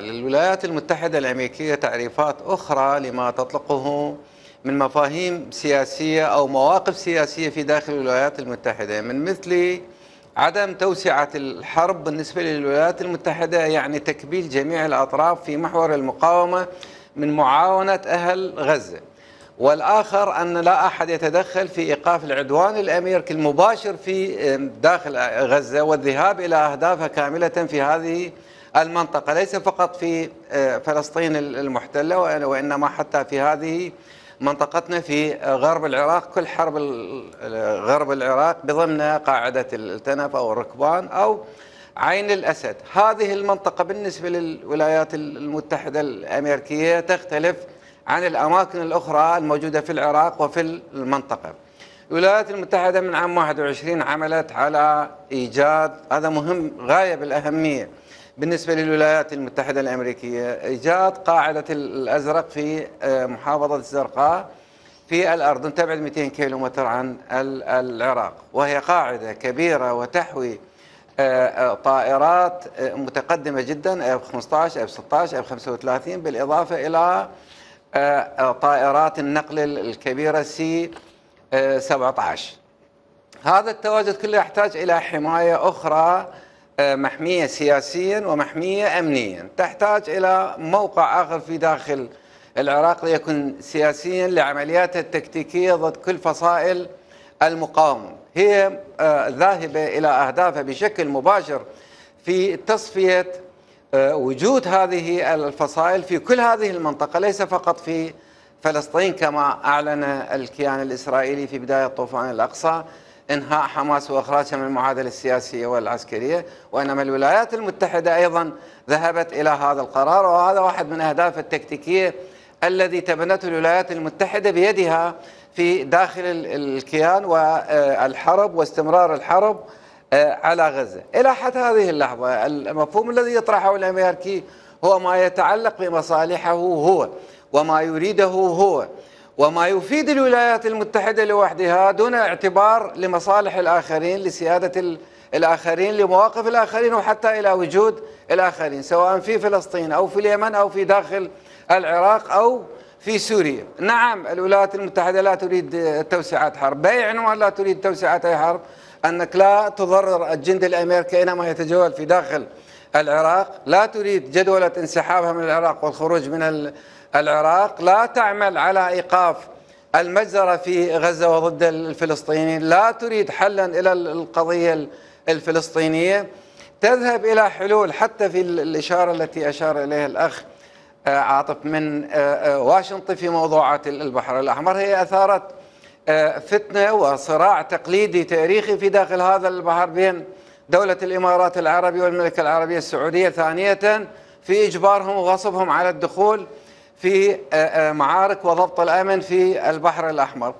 للولايات المتحدة الأمريكية تعريفات أخرى لما تطلقه من مفاهيم سياسية أو مواقف سياسية في داخل الولايات المتحدة، من مثل عدم توسعة الحرب بالنسبة للولايات المتحدة، يعني تكبيل جميع الأطراف في محور المقاومة من معاونة أهل غزة، والآخر أن لا أحد يتدخل في إيقاف العدوان الأمريكي المباشر في داخل غزة والذهاب إلى أهدافها كاملة في هذه المنطقة، ليس فقط في فلسطين المحتلة وإنما حتى في هذه منطقتنا في غرب العراق. كل حرب غرب العراق بضمن قاعدة التنف أو الركبان أو عين الأسد. هذه المنطقة بالنسبة للولايات المتحدة الأمريكية تختلف عن الأماكن الأخرى الموجودة في العراق وفي المنطقة. الولايات المتحدة من عام 21 عملت على إيجاد، هذا مهم غاية بالأهمية بالنسبة للولايات المتحدة الأمريكية، إيجاد قاعدة الأزرق في محافظة الزرقاء في الأردن، تبعد 200 كيلومتر عن العراق، وهي قاعدة كبيرة وتحوي طائرات متقدمة جدا F-15 F-16 F-35 بالإضافة إلى طائرات النقل الكبيرة C-17. هذا التواجد كله يحتاج إلى حماية أخرى، محمية سياسيا ومحمية أمنيا، تحتاج إلى موقع آخر في داخل العراق ليكون سياسيا لعملياتها التكتيكية ضد كل فصائل المقاومة. هي ذاهبة إلى أهدافها بشكل مباشر في تصفية وجود هذه الفصائل في كل هذه المنطقة، ليس فقط في فلسطين كما أعلن الكيان الإسرائيلي في بداية طوفان الأقصى إنهاء حماس وإخراجها من المعادلة السياسية والعسكرية، وإنما الولايات المتحدة أيضا ذهبت إلى هذا القرار، وهذا واحد من أهداف التكتيكية الذي تبنته الولايات المتحدة بيدها في داخل الكيان والحرب واستمرار الحرب على غزة. إلى حد هذه اللحظة المفهوم الذي يطرحه الأمريكي هو ما يتعلق بمصالحه هو وما يريده هو وما يفيد الولايات المتحدة لوحدها دون اعتبار لمصالح الآخرين، لسيادة الآخرين، لمواقف الآخرين، وحتى إلى وجود الآخرين سواء في فلسطين أو في اليمن أو في داخل العراق أو في سوريا. نعم الولايات المتحدة لا تريد توسعة حرب، بأي عنوان لا تريد توسعة أي حرب، أنك لا تضرر الجند الأمريكي إنما يتجول في داخل العراق، لا تريد جدولة انسحابها من العراق والخروج من العراق، لا تعمل على إيقاف المجزرة في غزة وضد الفلسطينيين، لا تريد حلا إلى القضية الفلسطينية، تذهب إلى حلول. حتى في الإشارة التي أشار إليها الأخ عاطف من واشنطن في موضوعات البحر الأحمر، هي أثارت فتنة وصراع تقليدي تاريخي في داخل هذا البحر بين دولة الإمارات العربية والمملكة العربية السعودية، ثانية في إجبارهم وغصبهم على الدخول في معارك وضبط الأمن في البحر الأحمر.